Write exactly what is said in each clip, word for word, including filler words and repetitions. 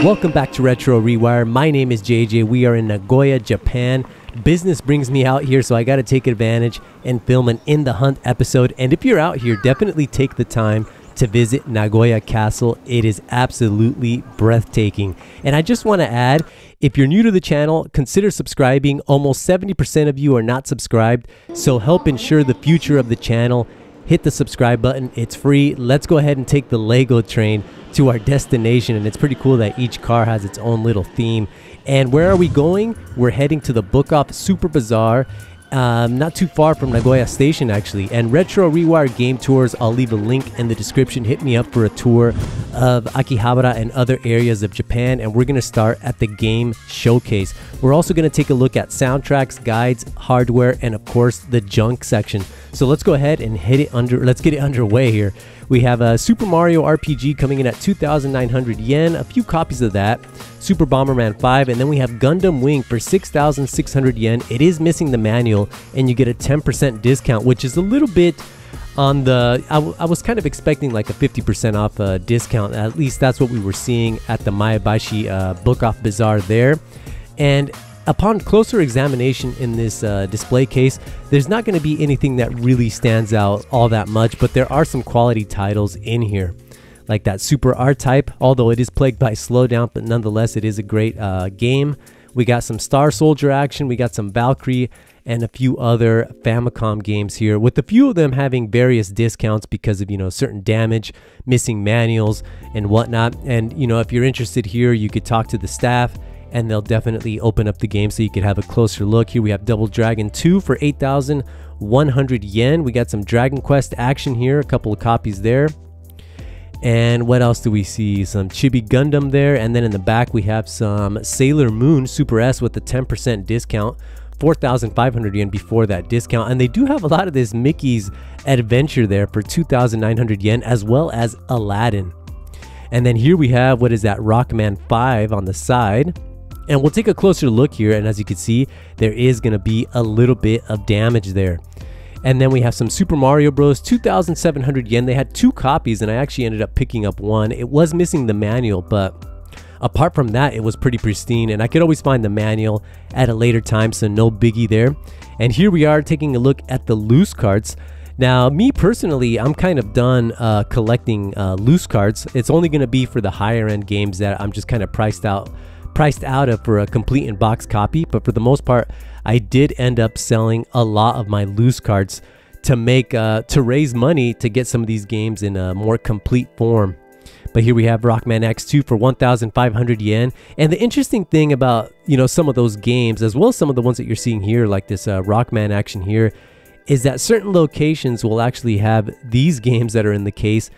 Welcome back to Retro Rewire. My name is J J. We are in Nagoya, Japan. Business brings me out here, so I got to take advantage and film an In the Hunt episode. And if you're out here, definitely take the time to visit Nagoya Castle. It is absolutely breathtaking. And I just want to add, if you're new to the channel, consider subscribing. Almost seventy percent of you are not subscribed, so help ensure the future of the channel. Hit the subscribe button. It's free. Let's go ahead and take the Lego train to our destination. And it's pretty cool that each car has its own little theme. And where are we going? We're heading to the Book Off Super Bazaar, um, not too far from Nagoya Station, actually. And Retro Rewire Game Tours, I'll leave a link in the description. Hit me up for a tour of Akihabara and other areas of Japan. And we're going to start at the game showcase. We're also going to take a look at soundtracks, guides, hardware, and of course, the junk section. So let's go ahead and hit it under, let's get it underway here. We have a Super Mario R P G coming in at two thousand nine hundred yen, a few copies of that, Super Bomberman five, and then we have Gundam Wing for six thousand six hundred yen. It is missing the manual, and you get a ten percent discount, which is a little bit on the, I, w I was kind of expecting like a fifty percent off uh, discount. At least that's what we were seeing at the Mayabashi uh, Book Off Bazaar there. And upon closer examination in this uh, display case, there's not going to be anything that really stands out all that much, but there are some quality titles in here, like that Super R-Type, although it is plagued by slowdown, but nonetheless, it is a great uh, game. We got some Star Soldier action, we got some Valkyrie, and a few other Famicom games here, with a few of them having various discounts because of, you know, certain damage, missing manuals, and whatnot. And, you know, if you're interested here, you could talk to the staff, and they'll definitely open up the game so you can have a closer look. Here we have Double Dragon two for eight thousand one hundred yen. We got some Dragon Quest action here, a couple of copies there. And what else do we see? Some Chibi Gundam there. And then in the back, we have some Sailor Moon Super S with a ten percent discount, four thousand five hundred yen before that discount. And they do have a lot of this Mickey's Adventure there for two thousand nine hundred yen, as well as Aladdin. And then here we have, what is that, Rockman five on the side. And we'll take a closer look here, and as you can see, there is going to be a little bit of damage there. And then we have some Super Mario Bros, two thousand seven hundred yen. They had two copies, and I actually ended up picking up one. It was missing the manual, but apart from that, it was pretty pristine, and I could always find the manual at a later time, so no biggie there. And here we are taking a look at the loose cards. Now, me personally, I'm kind of done uh, collecting uh, loose cards. It's only going to be for the higher end games that I'm just kind of priced out. priced out of for a complete in-box copy, but for the most part, I did end up selling a lot of my loose cards to make uh, to raise money to get some of these games in a more complete form. But here we have Rockman X two for one thousand five hundred yen. And the interesting thing about, you know, some of those games, as well as some of the ones that you're seeing here, like this uh, Rockman action here, is that certain locations will actually have these games that are in the case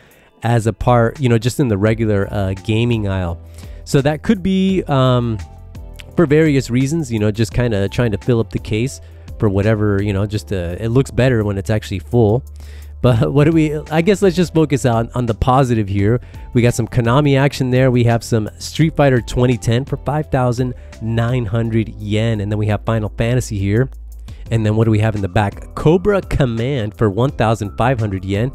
as a part, you know, just in the regular uh, gaming aisle. So that could be um, for various reasons, you know, just kind of trying to fill up the case for whatever, you know, just to, it looks better when it's actually full. But what do we, I guess let's just focus on, on the positive here. We got some Konami action there. We have some Street Fighter twenty ten for five thousand nine hundred yen. And then we have Final Fantasy here. And then what do we have in the back? Cobra Command for one thousand five hundred yen.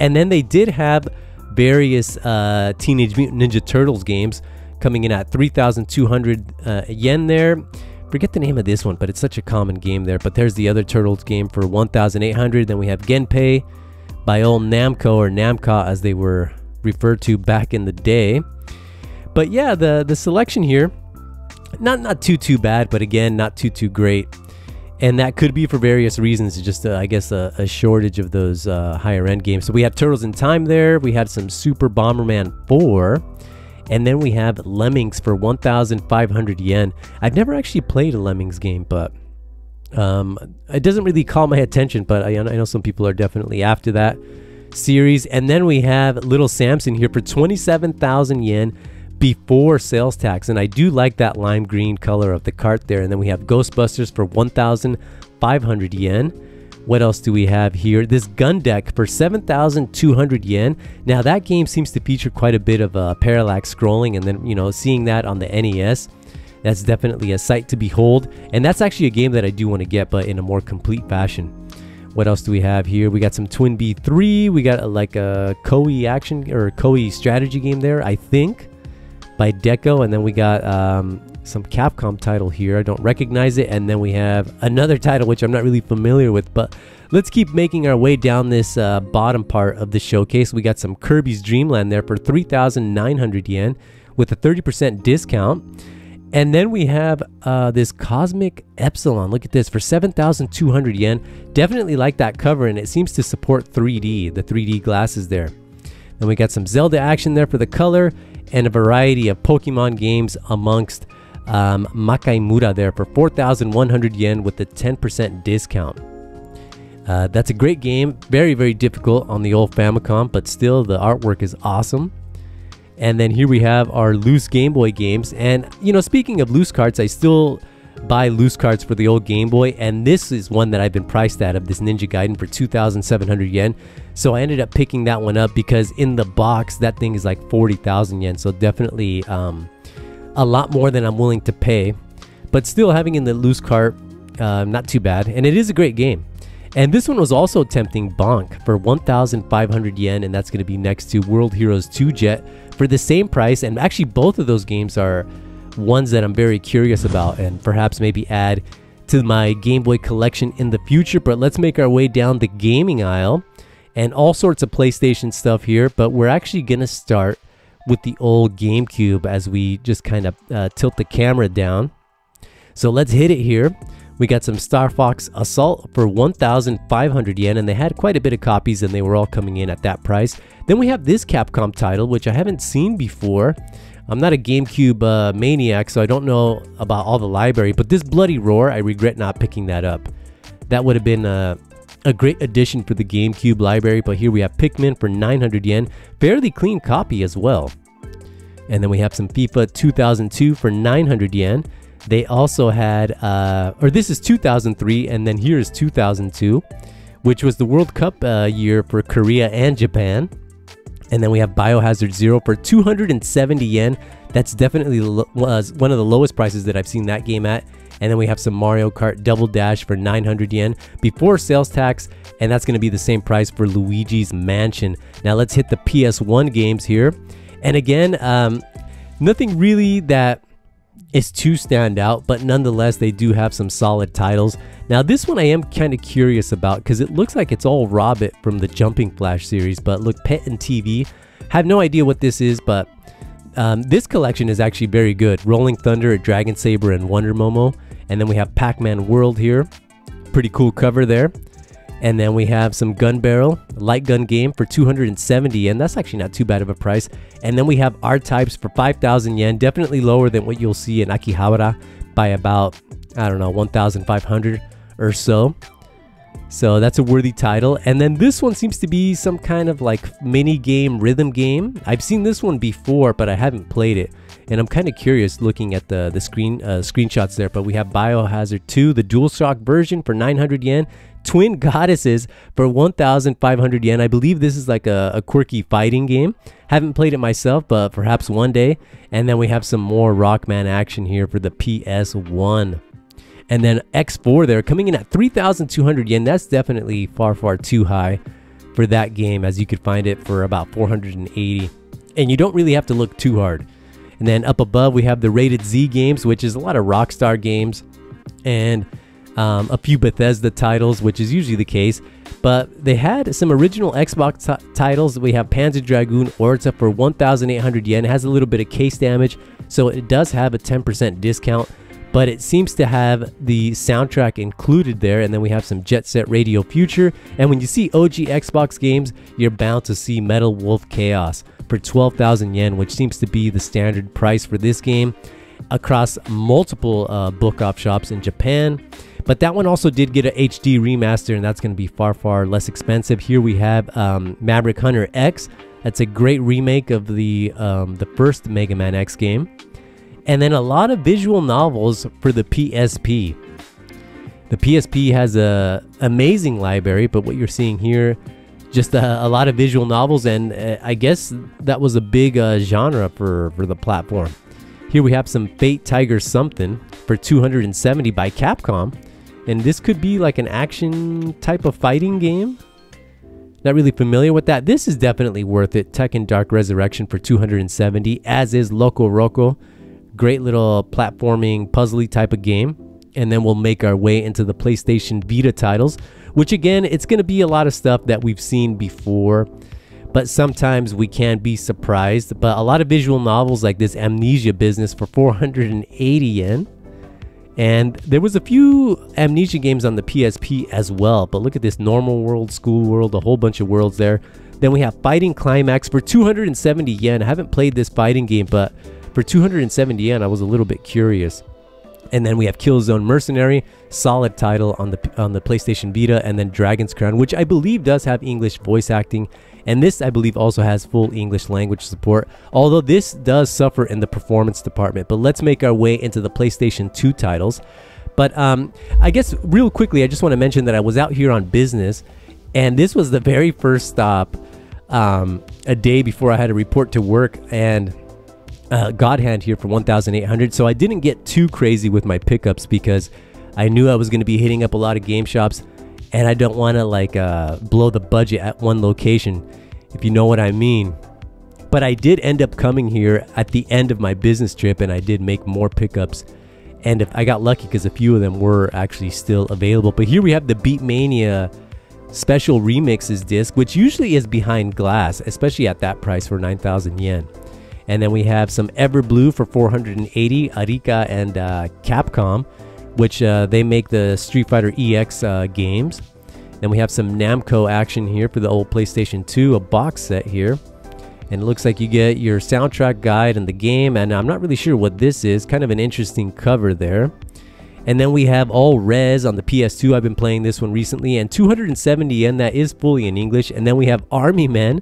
And then they did have various uh, Teenage Mutant Ninja Turtles games coming in at three thousand two hundred uh, yen there. Forget the name of this one, but it's such a common game there. But there's the other Turtles game for one thousand eight hundred. Then we have Genpei by old Namco, or Namca as they were referred to back in the day. But yeah, the, the selection here, not, not too, too bad, but again, not too, too great. And that could be for various reasons, just, uh, I guess, a, a shortage of those uh, higher-end games. So we have Turtles in Time there. We had some Super Bomberman four. And then we have Lemmings for one thousand five hundred yen. I've never actually played a Lemmings game, but um, it doesn't really call my attention, but I, I know some people are definitely after that series. And then we have Little Samson here for twenty-seven thousand yen before sales tax. And I do like that lime green color of the cart there. And then we have Ghostbusters for one thousand five hundred yen. What else do we have here? This gun deck for seven thousand two hundred yen. Now that game seems to feature quite a bit of uh, parallax scrolling, and then, you know, seeing that on the N E S, that's definitely a sight to behold. And that's actually a game that I do want to get, but in a more complete fashion. What else do we have here? We got some Twin B three. We got uh, like a Koei action or Koei strategy game there, I think. by Deco. And then we got um, some Capcom title here. I don't recognize it. And then we have another title, which I'm not really familiar with. But let's keep making our way down this uh, bottom part of the showcase. We got some Kirby's Dream Land there for three thousand nine hundred yen with a thirty percent discount. And then we have uh, this Cosmic Epsilon. Look at this, for seven thousand two hundred yen. Definitely like that cover, and it seems to support three D, the three D glasses there. Then we got some Zelda action there for the color, and a variety of Pokemon games amongst um, Makaimura there for four thousand one hundred yen with a ten percent discount. Uh, that's a great game. Very, very difficult on the old Famicom, but still the artwork is awesome. And then here we have our loose Game Boy games. And, you know, speaking of loose carts, I still buy loose carts for the old Game Boy. And this is one that I've been priced out of, this Ninja Gaiden, for two thousand seven hundred yen. So I ended up picking that one up because in the box, that thing is like forty thousand yen. So definitely um, a lot more than I'm willing to pay. But still having in the loose cart, uh, not too bad. And it is a great game. And this one was also tempting, Bonk, for one thousand five hundred yen, and that's going to be next to World Heroes two Jet for the same price. And actually both of those games are ones that I'm very curious about and perhaps maybe add to my Game Boy collection in the future. But let's make our way down the gaming aisle, and all sorts of PlayStation stuff here. But we're actually going to start with the old GameCube as we just kind of uh, tilt the camera down. So let's hit it here. We got some Star Fox Assault for one thousand five hundred yen, and they had quite a bit of copies, and they were all coming in at that price. Then we have this Capcom title, which I haven't seen before. I'm not a GameCube uh, maniac, so I don't know about all the library, but this Bloody Roar, I regret not picking that up. That would have been a, a great addition for the GameCube library, but here we have Pikmin for nine hundred yen. Fairly clean copy as well. And then we have some FIFA two thousand two for nine hundred yen. They also had, uh, or this is two thousand three, and then here is two thousand two, which was the World Cup uh, year for Korea and Japan. And then we have Biohazard Zero for two hundred seventy yen. That's definitely was one of the lowest prices that I've seen that game at. And then we have some Mario Kart Double Dash for nine hundred yen before sales tax, and that's going to be the same price for Luigi's Mansion. Now let's hit the P S one games here. And again, um, nothing really that... It's two stand out, but nonetheless, they do have some solid titles. Now, this one I am kind of curious about because it looks like it's all Robit from the Jumping Flash series. But look, Pet and T V. Have no idea what this is, but um, this collection is actually very good. Rolling Thunder, Dragon Saber, and Wonder Momo. And then we have Pac-Man World here. Pretty cool cover there. And then we have some Gun Barrel, light gun game for two hundred seventy yen. That's actually not too bad of a price. And then we have R-Types for five thousand yen, definitely lower than what you'll see in Akihabara by about, I don't know, one thousand five hundred or so. So that's a worthy title. And then this one seems to be some kind of like mini game, rhythm game. I've seen this one before, but I haven't played it. And I'm kind of curious looking at the, the screen uh, screenshots there. But we have Biohazard two, the DualShock version for nine hundred yen. Twin Goddesses for one thousand five hundred yen. I believe this is like a, a quirky fighting game. Haven't played it myself, but perhaps one day. And then we have some more Rockman action here for the P S one. And then X four there coming in at three thousand two hundred yen. That's definitely far, far too high for that game, as you could find it for about four hundred eighty. And you don't really have to look too hard. And then up above, we have the Rated Z games, which is a lot of Rockstar games. And um, a few Bethesda titles, which is usually the case. But they had some original Xbox titles. We have Panzer Dragoon Orta for one thousand eight hundred yen. It has a little bit of case damage, so it does have a ten percent discount. But it seems to have the soundtrack included there. And then we have some Jet Set Radio Future. And when you see O G Xbox games, you're bound to see Metal Wolf Chaos for twelve thousand yen, which seems to be the standard price for this game across multiple uh, Book Off shops in Japan. But that one also did get a H D remaster, and that's going to be far, far less expensive. Here we have um, Maverick Hunter X. That's a great remake of the, um, the first Mega Man X game. And then a lot of visual novels for the P S P. The P S P has an amazing library, but what you're seeing here, just a, a lot of visual novels, and uh, I guess that was a big uh, genre for, for the platform. Here we have some Fate Tiger Something for two hundred seventy by Capcom, and this could be like an action type of fighting game. Not really familiar with that. This is definitely worth it. Tekken Dark Resurrection for two hundred seventy dollars, as is Loco Roco. Great little platforming, puzzly type of game. And then we'll make our way into the PlayStation Vita titles, which again, it's going to be a lot of stuff that we've seen before, but sometimes we can be surprised. But a lot of visual novels like this Amnesia Business for four hundred eighty yen. And there was a few Amnesia games on the P S P as well, but look at this Normal World, School World, a whole bunch of worlds there. Then we have Fighting Climax for two hundred seventy yen. I haven't played this fighting game, but for two hundred seventy yen, I was a little bit curious. And then we have Killzone Mercenary, solid title on the on the PlayStation Vita, and then Dragon's Crown, which I believe does have English voice acting, and this I believe also has full English language support, although this does suffer in the performance department. But let's make our way into the PlayStation two titles. But um, I guess real quickly, I just want to mention that I was out here on business, and this was the very first stop um, a day before I had to report to work, and Uh, God Hand here for one thousand eight hundred. So I didn't get too crazy with my pickups because I knew I was going to be hitting up a lot of game shops, and I don't want to like uh, blow the budget at one location, if you know what I mean. But I did end up coming here at the end of my business trip, and I did make more pickups, and if I got lucky because a few of them were actually still available. But here we have the Beatmania Special Remixes disc, which usually is behind glass, especially at that price for nine thousand yen. And then we have some Everblue for four hundred eighty, Arika and uh, Capcom, which uh, they make the Street Fighter E X uh, games. Then we have some Namco action here for the old PlayStation two, a box set here. And it looks like you get your soundtrack guide and the game, and I'm not really sure what this is, kind of an interesting cover there. And then we have All Res on the P S two, I've been playing this one recently, and two hundred seventy yen, that is fully in English. And then we have Army Men.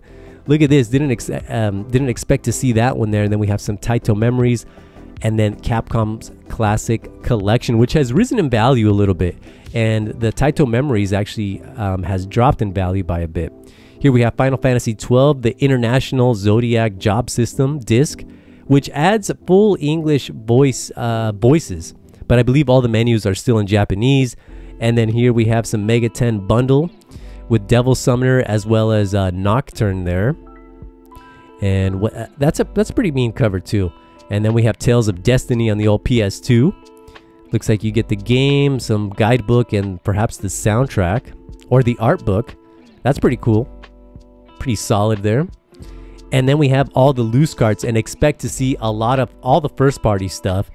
Look at this, didn't, ex um, didn't expect to see that one there. And then we have some Taito Memories, and then Capcom's Classic Collection, which has risen in value a little bit. And the Taito Memories actually um, has dropped in value by a bit. Here we have Final Fantasy twelve, the International Zodiac Job System disc, which adds full English voice uh, voices. But I believe all the menus are still in Japanese. And then here we have some Mega ten Bundle with Devil Summoner as well as uh, Nocturne there, and what, uh, that's a that's a pretty mean cover too. And then we have Tales of Destiny on the old P S two. Looks like you get the game, some guidebook, and perhaps the soundtrack or the art book. That's pretty cool, pretty solid there. And then we have all the loose carts, and expect to see a lot of all the first party stuff.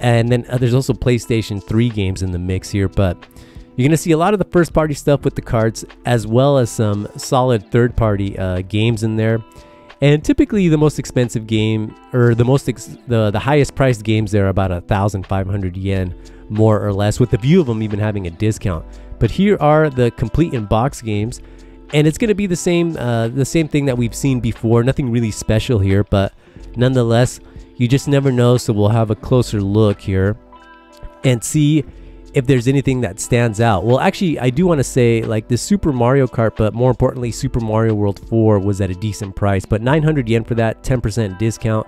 And then uh, there's also PlayStation three games in the mix here, but you're going to see a lot of the first party stuff with the carts, as well as some solid third party uh, games in there. And typically the most expensive game, or the most ex the, the highest priced games there, are about one thousand five hundred yen more or less, with a few of them even having a discount. But here are the complete in box games, and it's going to be the same uh, the same thing that we've seen before. Nothing really special here, but nonetheless, you just never know, so we'll have a closer look here and see if there's anything that stands out. Well, actually, I do want to say, like, the Super Mario Kart, but more importantly, Super Mario World four was at a decent price, but nine hundred yen for that, ten percent discount.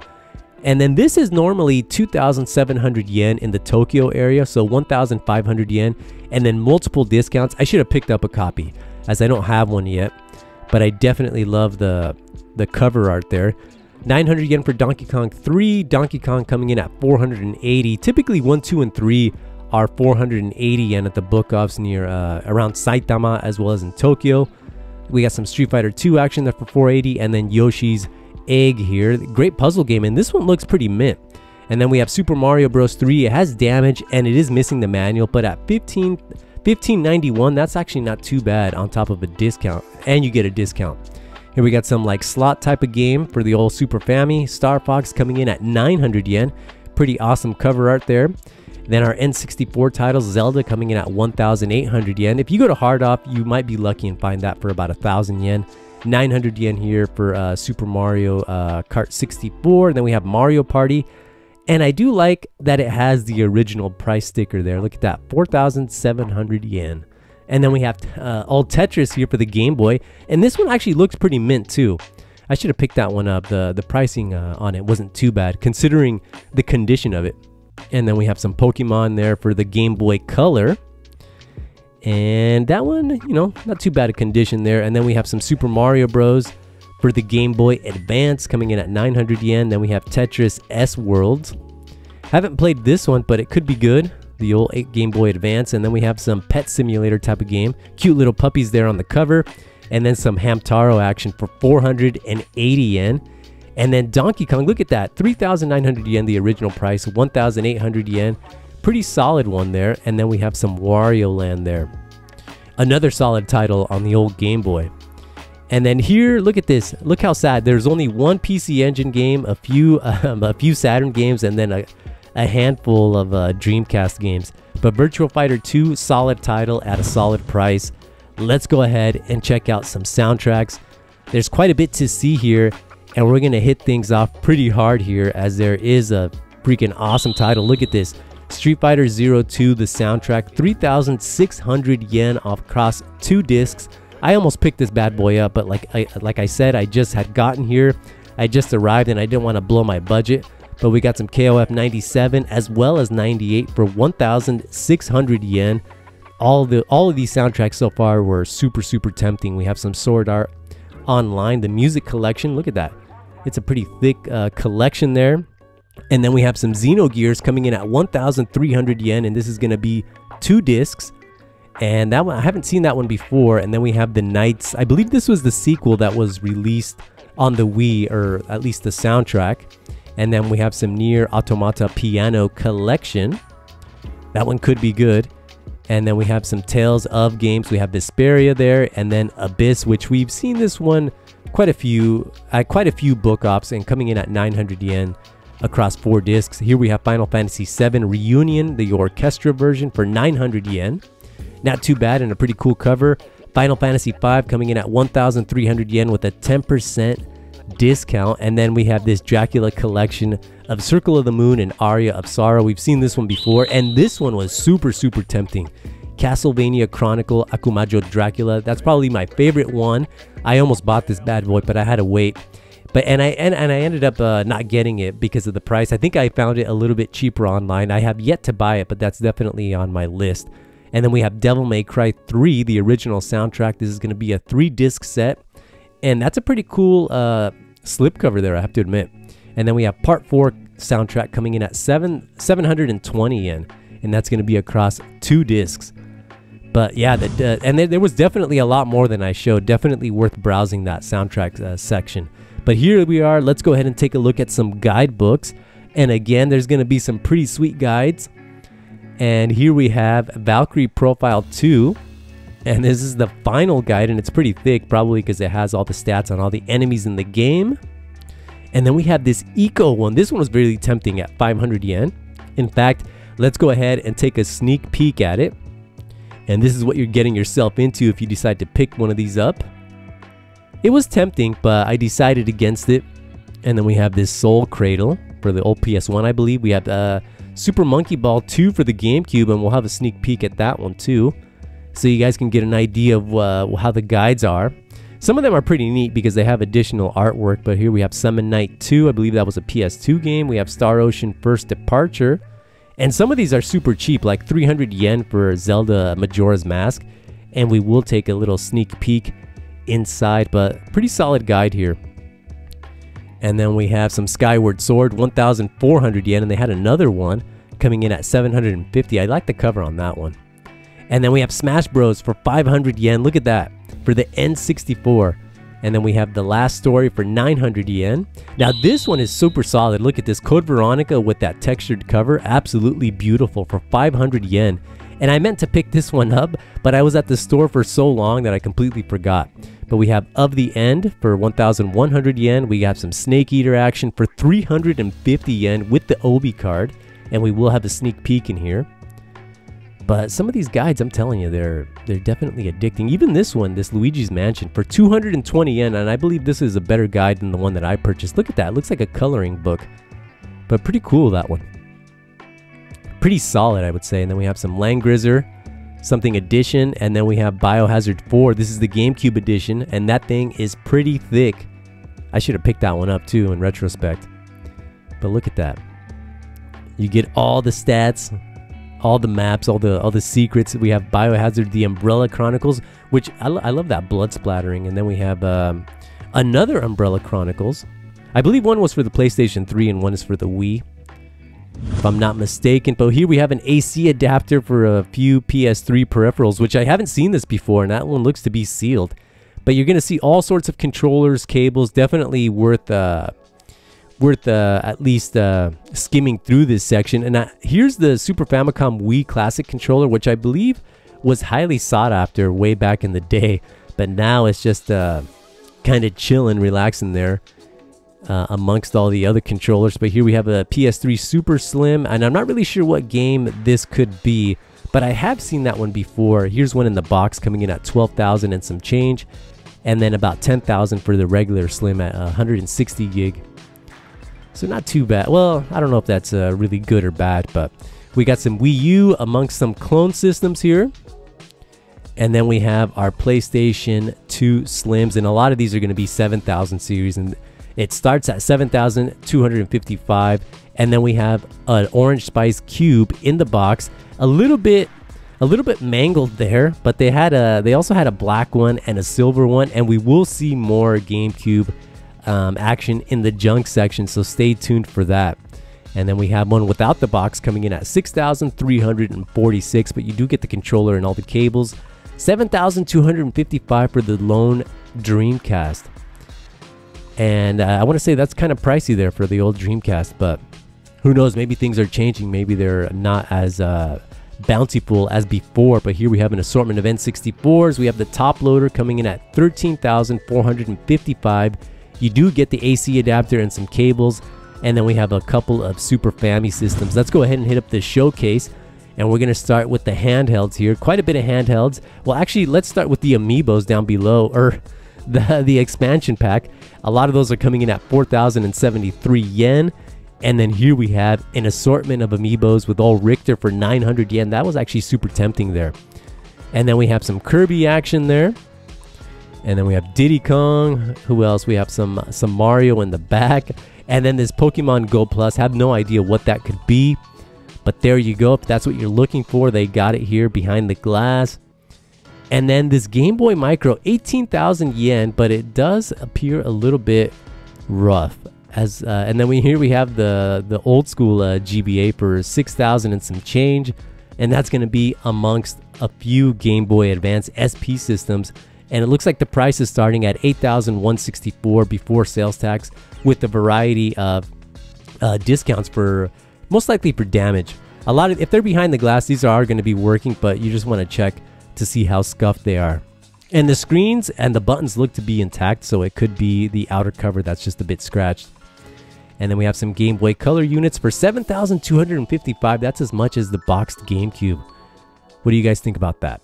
And then this is normally two thousand seven hundred yen in the Tokyo area, so one thousand five hundred yen, and then multiple discounts. I should have picked up a copy, as I don't have one yet, but I definitely love the, the cover art there. nine hundred yen for Donkey Kong three, Donkey Kong coming in at four hundred eighty. Typically, one, two, and three are four hundred eighty yen at the book offs near uh, around Saitama, as well as in Tokyo. We got some Street Fighter two action there for four eighty, and then Yoshi's Egg here, great puzzle game, and this one looks pretty mint. And then we have Super Mario Bros three. It has damage and it is missing the manual, but at fifteen ninety-one, that's actually not too bad on top of a discount, and you get a discount. Here we got some like slot type of game for the old Super Famicom, Star Fox coming in at nine hundred yen. Pretty awesome cover art there. Then our N sixty-four titles, Zelda coming in at one thousand eight hundred yen. If you go to Hard Off, you might be lucky and find that for about one thousand yen. nine hundred yen here for uh, Super Mario uh, Kart sixty-four. And then we have Mario Party. And I do like that it has the original price sticker there. Look at that, four thousand seven hundred yen. And then we have uh, old Tetris here for the Game Boy. And this one actually looks pretty mint too. I should have picked that one up. The, the pricing uh, on it wasn't too bad considering the condition of it. And then we have some Pokemon there for the Game Boy Color. And that one, you know, not too bad a condition there. And then we have some Super Mario Bros. For the Game Boy Advance, coming in at nine hundred yen. Then we have Tetris S World. Haven't played this one, but it could be good. The old Game Boy Advance. And then we have some Pet Simulator type of game. Cute little puppies there on the cover. And then some Hamtaro action for four hundred eighty yen. And then Donkey Kong, look at that, three thousand nine hundred yen, the original price, one thousand eight hundred yen. Pretty solid one there. And then we have some Wario Land there. Another solid title on the old Game Boy. And then here, look at this. Look how sad. There's only one P C Engine game, a few um, a few Saturn games, and then a, a handful of uh, Dreamcast games. But Virtua Fighter two, solid title at a solid price. Let's go ahead and check out some soundtracks. There's quite a bit to see here, and we're going to hit things off pretty hard here, as there is a freaking awesome title. Look at this. Street Fighter zero two, the soundtrack, three thousand six hundred yen off cross two discs. I almost picked this bad boy up, but like I, like I said, I just had gotten here. I just arrived and I didn't want to blow my budget. But we got some K O F ninety-seven as well as ninety-eight for one thousand six hundred yen. All the all of these soundtracks so far were super, super tempting. We have some Sword Art Online, the music collection. Look at that. It's a pretty thick uh, collection there. And then we have some Xenogears coming in at one thousand three hundred yen, and this is going to be two discs. And that one, I haven't seen that one before. And then we have the Knights. I believe this was the sequel that was released on the Wii, or at least the soundtrack. And then we have some Nier Automata Piano Collection. That one could be good. And then we have some Tales of games. We have Vesperia there, and then Abyss, which we've seen this one quite a few, uh, quite a few book ops, and coming in at nine hundred yen across four discs. Here we have Final Fantasy seven Reunion, the orchestra version, for nine hundred yen. Not too bad, and a pretty cool cover. Final Fantasy five coming in at one thousand three hundred yen with a ten percent discount. And then we have this Dracula collection of Circle of the Moon and Aria of Sorrow. We've seen this one before, and this one was super, super tempting. Castlevania Chronicle Akumajo Dracula. That's probably my favorite one. I almost bought this bad boy, but I had to wait. But and I and, and I ended up uh, not getting it because of the price. I think I found it a little bit cheaper online. I have yet to buy it, but that's definitely on my list. And then we have Devil May Cry three, the original soundtrack. This is going to be a three-disc set. And that's a pretty cool uh, slipcover there, I have to admit. And then we have Part four soundtrack coming in at seven hundred twenty yen. And that's going to be across two discs. But yeah, the, uh, and there, there was definitely a lot more than I showed. Definitely worth browsing that soundtrack uh, section. But here we are. Let's go ahead and take a look at some guidebooks. And again, there's going to be some pretty sweet guides. And here we have Valkyrie Profile two, and this is the final guide, and it's pretty thick, probably because it has all the stats on all the enemies in the game. And then we have this Eco one. This one was really tempting at five hundred yen. In fact, let's go ahead and take a sneak peek at it. And this is what you're getting yourself into if you decide to pick one of these up. It was tempting, but I decided against it. And then we have this Soul Cradle for the old P S one, I believe. We have uh, Super Monkey Ball two for the GameCube, and we'll have a sneak peek at that one too, so you guys can get an idea of uh, how the guides are. Some of them are pretty neat because they have additional artwork, but here we have Summon Knight two. I believe that was a P S two game. We have Star Ocean First Departure. And some of these are super cheap, like three hundred yen for Zelda Majora's Mask. And we will take a little sneak peek inside, but pretty solid guide here. And then we have some Skyward Sword, one thousand four hundred yen, and they had another one coming in at seven hundred fifty. I like the cover on that one. And then we have Smash Bros for five hundred yen. Look at that, for the N sixty-four. And then we have The Last Story for nine hundred yen. Now this one is super solid. Look at this, Code Veronica with that textured cover, absolutely beautiful, for five hundred yen. And I meant to pick this one up, but I was at the store for so long that I completely forgot. But we have Of the End for one thousand one hundred yen. We have some Snake Eater action for three hundred fifty yen with the Obi card. And we will have a sneak peek in here. But some of these guides, I'm telling you, they're they're definitely addicting. Even this one, this Luigi's Mansion, for two hundred twenty yen. And I believe this is a better guide than the one that I purchased. Look at that. It looks like a coloring book. But pretty cool, that one. Pretty solid, I would say. And then we have some Langrisser, something edition, and then we have Biohazard four. This is the GameCube edition, and that thing is pretty thick. I should have picked that one up too in retrospect, but look at that. You get all the stats, all the maps, all the all the secrets. We have Biohazard, the Umbrella Chronicles, which I, lo I love that blood splattering. And then we have um, another Umbrella Chronicles. I believe one was for the PlayStation three and one is for the Wii, if I'm not mistaken. But here we have an A C adapter for a few P S three peripherals, which I haven't seen this before, and that one looks to be sealed. But you're going to see all sorts of controllers, cables, definitely worth uh, worth uh, at least uh, skimming through this section. And I, here's the Super Famicom Wii Classic controller, which I believe was highly sought after way back in the day. But now it's just uh, kind of chilling, relaxing there. Uh, amongst all the other controllers. But here we have a P S three Super Slim, and I'm not really sure what game this could be, but I have seen that one before. Here's one in the box coming in at twelve thousand and some change, and then about ten thousand for the regular Slim at one hundred sixty gig. So not too bad. Well, I don't know if that's uh, really good or bad, but we got some Wii U amongst some clone systems here. And then we have our PlayStation two Slims, and a lot of these are going to be seven thousand series, and it starts at seven thousand two hundred fifty-five, and then we have an Orange Spice Cube in the box. A little bit, a little bit mangled there, but they had a, they also had a black one and a silver one, and we will see more GameCube um, action in the junk section, so stay tuned for that. And then we have one without the box coming in at six thousand three hundred forty-six, but you do get the controller and all the cables. seven thousand two hundred fifty-five for the lone Dreamcast. And uh, I want to say that's kind of pricey there for the old Dreamcast, but who knows, maybe things are changing, maybe they're not as uh, bountiful as before. But here we have an assortment of N sixty-fours. We have the top loader coming in at thirteen thousand four hundred fifty-five. You do get the A C adapter and some cables, and then we have a couple of Super Famicom systems. Let's go ahead and hit up the showcase, and we're going to start with the handhelds here. Quite a bit of handhelds. Well, actually, let's start with the Amiibos down below, or the, the expansion pack. A lot of those are coming in at four thousand seventy-three yen. And then here we have an assortment of Amiibos with all Richter for nine hundred yen. That was actually super tempting there. And then we have some Kirby action there. And then we have Diddy Kong. Who else? We have some, some Mario in the back. And then this Pokemon Go Plus. Have no idea what that could be. But there you go. If that's what you're looking for, they got it here behind the glass. And then this Game Boy Micro, eighteen thousand yen, but it does appear a little bit rough. As uh, and then we here we have the the old school uh, G B A for six thousand and some change, and that's going to be amongst a few Game Boy Advance S P systems. And it looks like the price is starting at eight thousand one hundred sixty-four before sales tax, with a variety of uh, discounts for most likely for damage. A lot of if they're behind the glass, these are going to be working, but you just want to check to see how scuffed they are. And the screens and the buttons look to be intact, so it could be the outer cover that's just a bit scratched. And then we have some Game Boy Color units for seven thousand two hundred fifty-five. That's as much as the boxed GameCube. What do you guys think about that?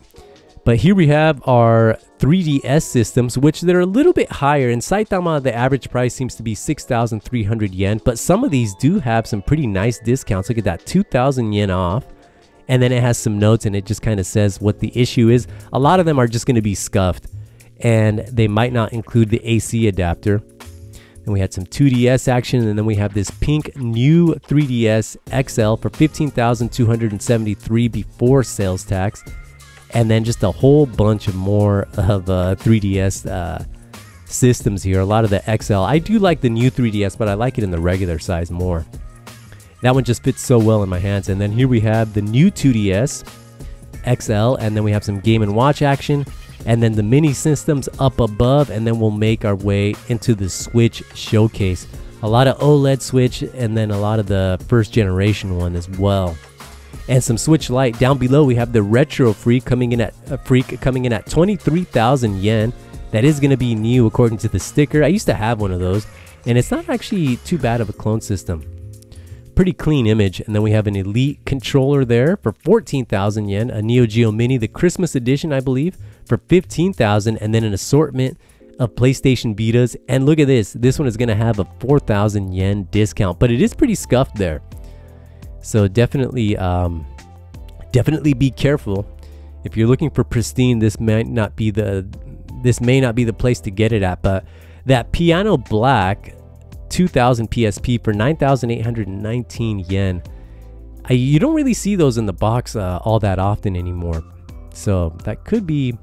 But here we have our three D S systems, which they're a little bit higher. In Saitama, the average price seems to be six thousand three hundred yen, but some of these do have some pretty nice discounts. Look at that, two thousand yen off. And then it has some notes, and it just kind of says what the issue is. A lot of them are just going to be scuffed, and they might not include the A C adapter. Then we had some two D S action, and then we have this pink new three D S X L for fifteen thousand two hundred seventy-three before sales tax. And then just a whole bunch of more of uh, three D S uh, systems here. A lot of the X L. I do like the new three D S, but I like it in the regular size more. That one just fits so well in my hands. And then here we have the new two D S X L, and then we have some Game and Watch action, and then the mini systems up above, and then we'll make our way into the Switch showcase. A lot of OLED Switch, and then a lot of the first generation one as well, and some Switch Lite. Down below we have the Retro Freak coming in at uh, Freak coming in at twenty-three thousand yen. That is going to be new according to the sticker. I used to have one of those, and it's not actually too bad of a clone system. Pretty clean image. And then we have an Elite controller there for fourteen thousand yen, a Neo Geo Mini, the Christmas edition I believe, for fifteen thousand, and then an assortment of PlayStation Vitas. And look at this, this one is going to have a four thousand yen discount, but it is pretty scuffed there, so definitely um, definitely be careful. If you're looking for pristine, this might not be the this may not be the place to get it at. But that Piano Black two thousand P S P for nine thousand eight hundred nineteen yen. I, you don't really see those in the box uh, all that often anymore. So that could be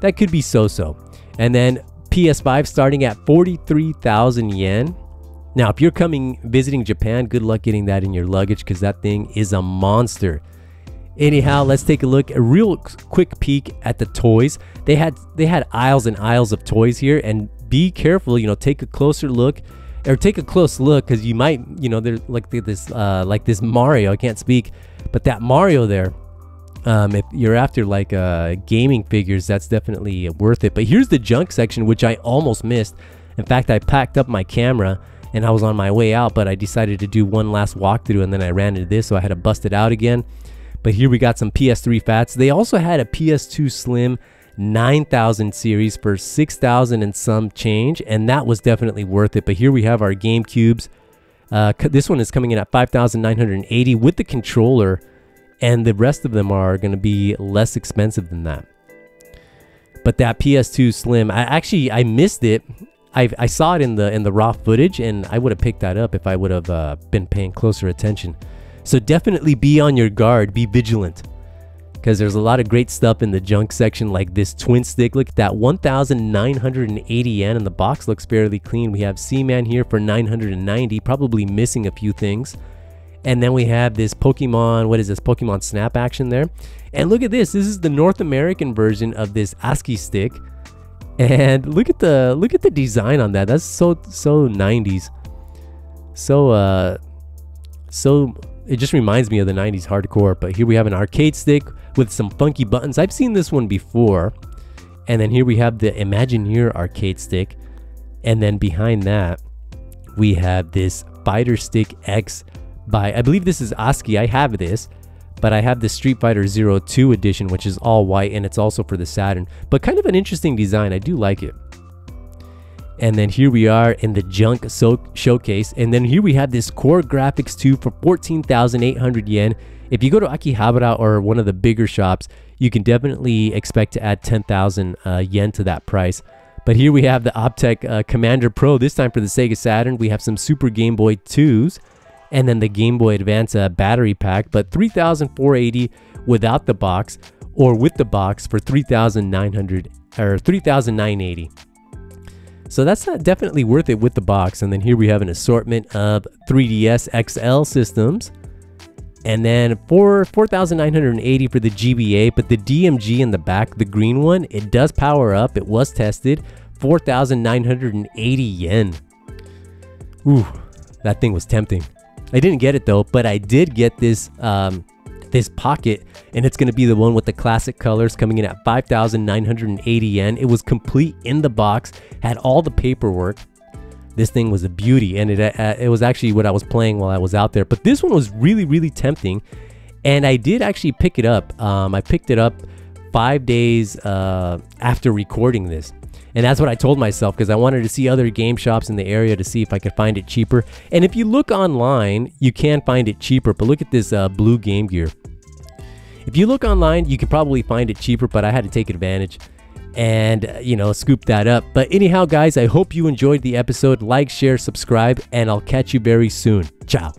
that could be so-so. And then P S five starting at forty-three thousand yen. Now, if you're coming visiting Japan, good luck getting that in your luggage because that thing is a monster. Anyhow, let's take a look, a real quick peek at the toys. They had they had aisles and aisles of toys here, and be careful, you know, take a closer look or take a close look because you might, you know, there's like this uh, like this Mario. I can't speak, but that Mario there. Um, if you're after like uh, gaming figures, that's definitely worth it. But here's the junk section, which I almost missed. In fact, I packed up my camera and I was on my way out, but I decided to do one last walkthrough and then I ran into this, so I had to bust it out again. But here we got some P S three fats. They also had a P S two Slim nine thousand series for six thousand and some change, and that was definitely worth it. But here we have our GameCubes. Uh, this one is coming in at five thousand nine hundred eighty with the controller, and the rest of them are going to be less expensive than that. But that P S two Slim, I actually I missed it. I I saw it in the in the raw footage, and I would have picked that up if I would have uh, been paying closer attention. So definitely be on your guard, be vigilant, because there's a lot of great stuff in the junk section, like this twin stick. Look at that, one thousand nine hundred eighty yen, and the box looks fairly clean. We have Seaman here for nine hundred ninety, probably missing a few things. And then we have this Pokemon, what is this, Pokemon Snap action there. And look at this, this is the North American version of this ASCII stick. And look at the look at the design on that. That's so so nineties. So uh so it just reminds me of the nineties hardcore. But here we have an arcade stick with some funky buttons. I've seen this one before. And then here we have the Imagineer arcade stick. And then behind that, we have this Fighter Stick X. By, I believe this is ASCII. I have this, but I have the Street Fighter zero two edition, which is all white, and it's also for the Saturn, but kind of an interesting design. I do like it. And then here we are in the junk so showcase, and then here we have this Core Graphics two for fourteen thousand eight hundred yen. If you go to Akihabara or one of the bigger shops, you can definitely expect to add ten thousand uh, yen to that price. But here we have the Optech uh, Commander Pro, this time for the Sega Saturn. We have some Super Game Boy twos, and then the Game Boy Advance uh, battery pack, but three thousand four hundred eighty without the box, or with the box for three thousand nine hundred or three thousand nine hundred eighty. So that's not definitely worth it with the box. And then here we have an assortment of three D S X L systems, and then for four thousand nine hundred eighty for the G B A. But the D M G in the back, the green one, it does power up. It was tested, four thousand nine hundred eighty yen. Ooh, that thing was tempting. I didn't get it though, but I did get this um, this pocket, and it's going to be the one with the classic colors, coming in at five thousand nine hundred eighty yen. It was complete in the box, had all the paperwork. This thing was a beauty, and it uh, it was actually what I was playing while I was out there. But this one was really, really tempting, and I did actually pick it up. Um, I picked it up five days uh, after recording this. And that's what I told myself, because I wanted to see other game shops in the area to see if I could find it cheaper. And if you look online, you can find it cheaper. But look at this uh, blue Game Gear. If you look online, you could probably find it cheaper, but I had to take advantage and, uh, you know, scoop that up. But anyhow, guys, I hope you enjoyed the episode. Like, share, subscribe, and I'll catch you very soon. Ciao.